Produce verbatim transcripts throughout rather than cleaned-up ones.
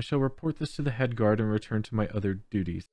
I shall report this to the head guard and return to my other duties.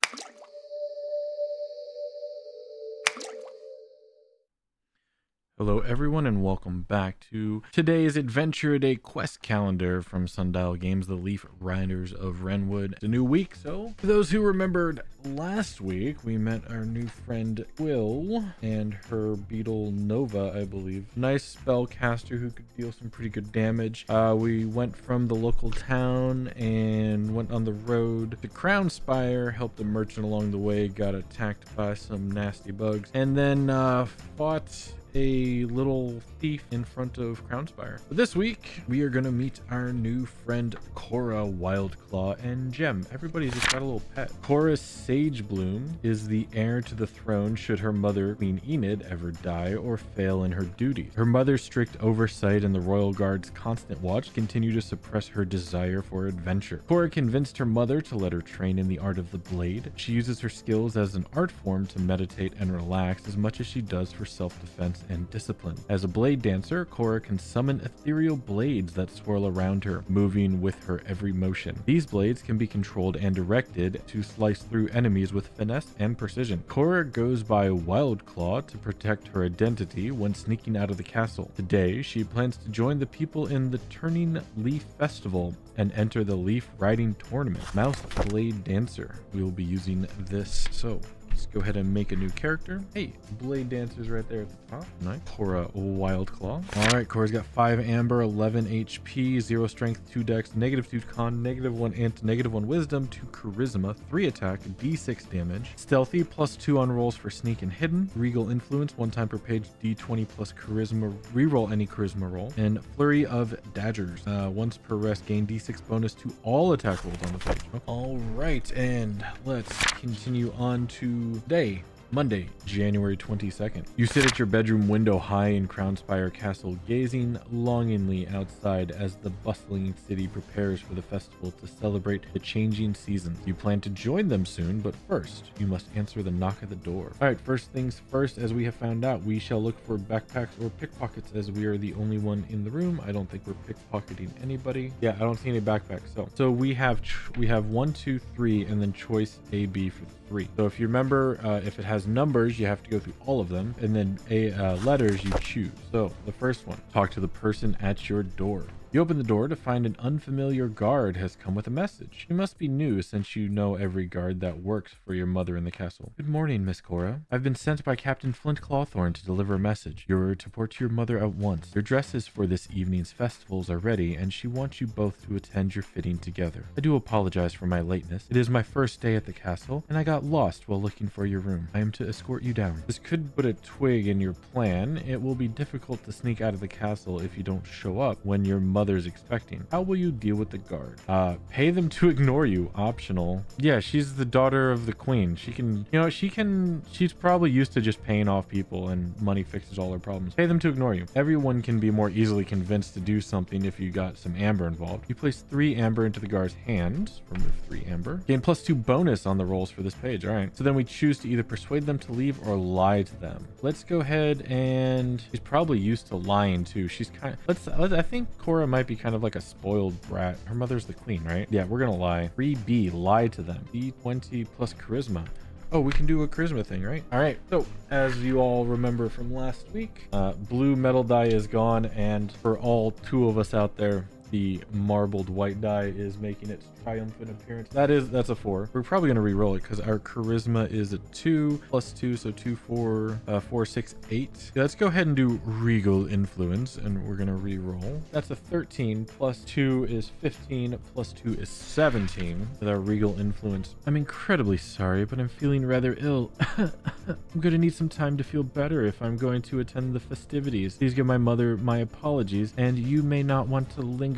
Hello everyone and welcome back to today's Adventure Day quest calendar from Sundial Games, the Leaf Riders of Wrenwood. It's a new week, so for those who remembered last week, we met our new friend Quill and her beetle Nova, I believe. Nice spell caster who could deal some pretty good damage. Uh, we went from the local town and went on the road to Crownspire, helped a merchant along the way, got attacked by some nasty bugs, and then uh, fought a little thief in front of Crownspire. But this week, we are going to meet our new friend, Cora Wildclaw and Gem. Everybody's just got a little pet. Cora Sagebloom is the heir to the throne should her mother, Queen Enid, ever die or fail in her duties. Her mother's strict oversight and the royal guard's constant watch continue to suppress her desire for adventure. Cora convinced her mother to let her train in the art of the blade. She uses her skills as an art form to meditate and relax as much as she does for self-defense and discipline. As a blade dancer, Cora can summon ethereal blades that swirl around her, moving with her every motion. These blades can be controlled and directed to slice through enemies with finesse and precision. Cora goes by Wildclaw to protect her identity when sneaking out of the castle. Today, she plans to join the people in the Turning Leaf Festival and enter the Leaf Riding Tournament. Mouse Blade Dancer. We will be using this. So, let's go ahead and make a new character. Hey, Blade Dancer's right there at the top. Nice. Cora Wildclaw. All right, Cora's got five Amber, eleven H P, zero Strength, two Dex, negative two Con, negative one Int, negative one Wisdom, two Charisma, three Attack, D six Damage, Stealthy, plus two on rolls for Sneak and Hidden, Regal Influence, one time per page, D twenty plus Charisma, reroll any Charisma roll, and Flurry of Daggers. Uh, once per rest, gain D six bonus to all attack rolls on the page. Okay. All right, and let's continue on to Day, Monday, January twenty-second. You sit at your bedroom window high in Crownspire Castle, gazing longingly outside as the bustling city prepares for the festival to celebrate the changing seasons. You plan to join them soon, but first, you must answer the knock at the door. All right, first things first, as we have found out, we shall look for backpacks or pickpockets as we are the only one in the room. I don't think we're pickpocketing anybody. Yeah, I don't see any backpacks. So, so we have we have one, two, three, and then choice A, B for three. So if you remember, uh, if it has numbers, you have to go through all of them, and then a uh, letters you choose. So the first one, talk to the person at your door. You open the door to find an unfamiliar guard has come with a message. You must be new since you know every guard that works for your mother in the castle. Good morning, Miss Cora. I've been sent by Captain Flint Clawthorne to deliver a message. You're to report to your mother at once. Your dresses for this evening's festivals are ready, and she wants you both to attend your fitting together. I do apologize for my lateness. It is my first day at the castle, and I got lost while looking for your room. I am to escort you down. This could put a twig in your plan. It will be difficult to sneak out of the castle if you don't show up when your mother mother's expecting. How will you deal with the guard? Uh, pay them to ignore you. Optional. Yeah, she's the daughter of the queen. She can, you know, she can, she's probably used to just paying off people and money fixes all her problems. Pay them to ignore you. Everyone can be more easily convinced to do something if you got some amber involved. You place three amber into the guard's hand. Remove three amber. Gain plus two bonus on the rolls for this page. All right. So then we choose to either persuade them to leave or lie to them. Let's go ahead and she's probably used to lying too. She's kind of, let's, let's I think Cora might be kind of like a spoiled brat. Her mother's the queen, right? Yeah, we're gonna lie. three B, lie to them. D twenty plus charisma. Oh, we can do a charisma thing, right? All right, so as you all remember from last week, uh, blue metal die is gone, and for all two of us out there, the marbled white die is making its triumphant appearance. That is, that's a four. We're probably gonna re-roll it because our charisma is a two plus two, so two, four, uh, four, six, eight. Yeah, let's go ahead and do Regal Influence, and we're gonna re-roll. That's a thirteen plus two is fifteen plus two is seventeen with our Regal Influence. I'm incredibly sorry, but I'm feeling rather ill. I'm gonna need some time to feel better if I'm going to attend the festivities. Please give my mother my apologies, and you may not want to linger.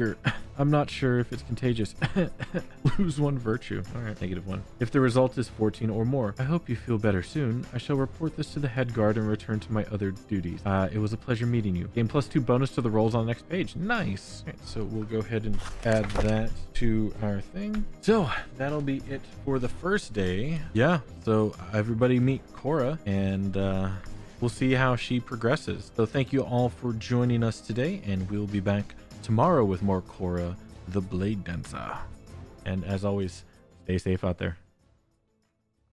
I'm not sure if it's contagious. Lose one virtue. All right, negative one. If the result is fourteen or more, I hope you feel better soon. I shall report this to the head guard and return to my other duties. Uh, it was a pleasure meeting you. Gain plus two bonus to the rolls on the next page. Nice. All right, so we'll go ahead and add that to our thing. So that'll be it for the first day. Yeah, so everybody meet Cora and uh, we'll see how she progresses. So thank you all for joining us today, and we'll be back tomorrow with more Cora the Blade Dancer. And as always, stay safe out there.